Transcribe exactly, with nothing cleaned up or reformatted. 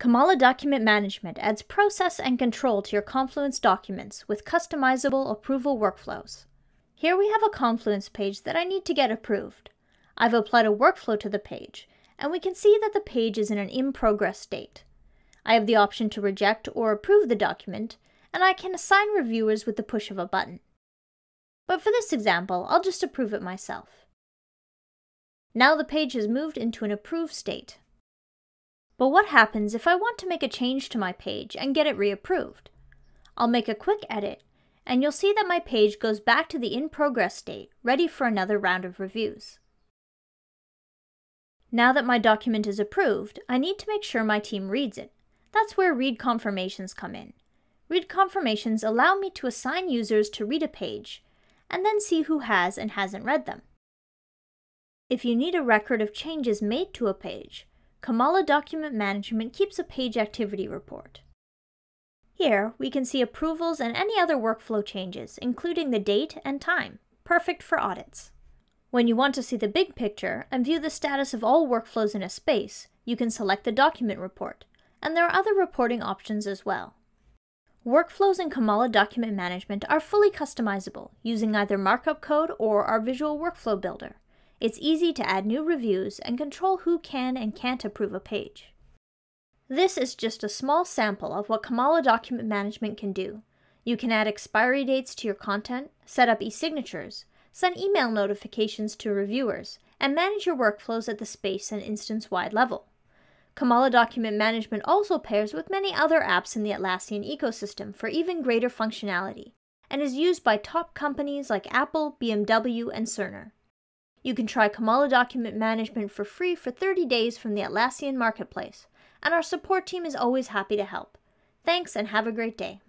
Comala Document Management adds process and control to your Confluence documents with customizable approval workflows. Here we have a Confluence page that I need to get approved. I've applied a workflow to the page, and we can see that the page is in an in-progress state. I have the option to reject or approve the document, and I can assign reviewers with the push of a button. But for this example, I'll just approve it myself. Now the page has moved into an approved state. But what happens if I want to make a change to my page and get it reapproved? I'll make a quick edit, and you'll see that my page goes back to the in-progress state, ready for another round of reviews. Now that my document is approved, I need to make sure my team reads it. That's where read confirmations come in. Read confirmations allow me to assign users to read a page, and then see who has and hasn't read them. If you need a record of changes made to a page, Comala Document Management keeps a page activity report. Here, we can see approvals and any other workflow changes, including the date and time, perfect for audits. When you want to see the big picture and view the status of all workflows in a space, you can select the document report, and there are other reporting options as well. Workflows in Comala Document Management are fully customizable using either markup code or our visual workflow builder. It's easy to add new reviews and control who can and can't approve a page. This is just a small sample of what Comala Document Management can do. You can add expiry dates to your content, set up e-signatures, send email notifications to reviewers, and manage your workflows at the space and instance-wide level. Comala Document Management also pairs with many other apps in the Atlassian ecosystem for even greater functionality, and is used by top companies like Apple, B M W, and Cerner. You can try Comala Document Management for free for thirty days from the Atlassian Marketplace, and our support team is always happy to help. Thanks and have a great day.